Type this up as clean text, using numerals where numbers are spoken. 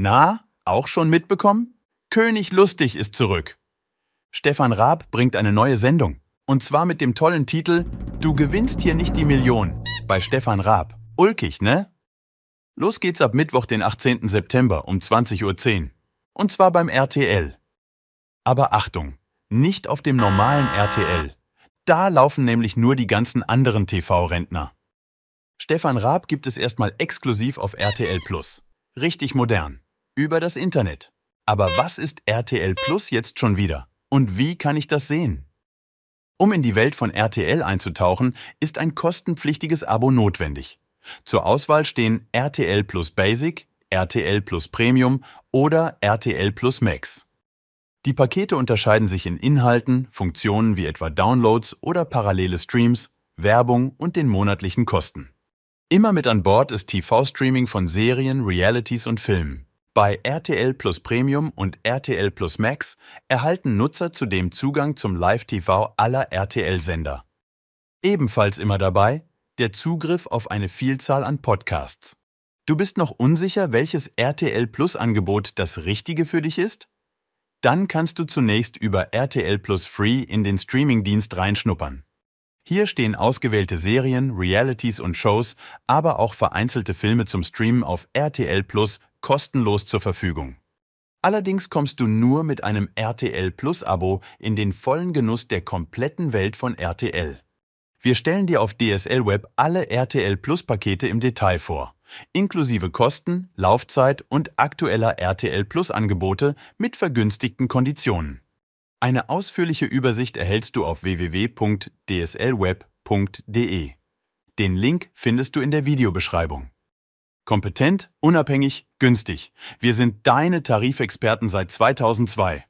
Na, auch schon mitbekommen? König Lustig ist zurück. Stefan Raab bringt eine neue Sendung. Und zwar mit dem tollen Titel Du gewinnst hier nicht die Million bei Stefan Raab. Ulkig, ne? Los geht's ab Mittwoch, den 18. September um 20:10 Uhr. Und zwar beim RTL. Aber Achtung, nicht auf dem normalen RTL. Da laufen nämlich nur die ganzen anderen TV-Rentner. Stefan Raab gibt es erstmal exklusiv auf RTL+. Richtig modern. Über das Internet. Aber was ist RTL+ jetzt schon wieder? Und wie kann ich das sehen? Um in die Welt von RTL einzutauchen, ist ein kostenpflichtiges Abo notwendig. Zur Auswahl stehen RTL+ Basic, RTL+ Premium oder RTL+ Max. Die Pakete unterscheiden sich in Inhalten, Funktionen wie etwa Downloads oder parallele Streams, Werbung und den monatlichen Kosten. Immer mit an Bord ist TV-Streaming von Serien, Realities und Filmen. Bei RTL+ Premium und RTL+ Max erhalten Nutzer zudem Zugang zum Live-TV aller RTL-Sender. Ebenfalls immer dabei der Zugriff auf eine Vielzahl an Podcasts. Du bist noch unsicher, welches RTL+-Angebot das richtige für dich ist? Dann kannst du zunächst über RTL+ Free in den Streamingdienst reinschnuppern. Hier stehen ausgewählte Serien, Realities und Shows, aber auch vereinzelte Filme zum Streamen auf RTL+ kostenlos zur Verfügung. Allerdings kommst du nur mit einem RTL+-Abo in den vollen Genuss der kompletten Welt von RTL. Wir stellen dir auf dslweb alle RTL+-Pakete im Detail vor, inklusive Kosten, Laufzeit und aktueller RTL+-Angebote mit vergünstigten Konditionen. Eine ausführliche Übersicht erhältst du auf www.dslweb.de. Den Link findest du in der Videobeschreibung. Kompetent, unabhängig, günstig. Wir sind deine Tarifexperten seit 2002.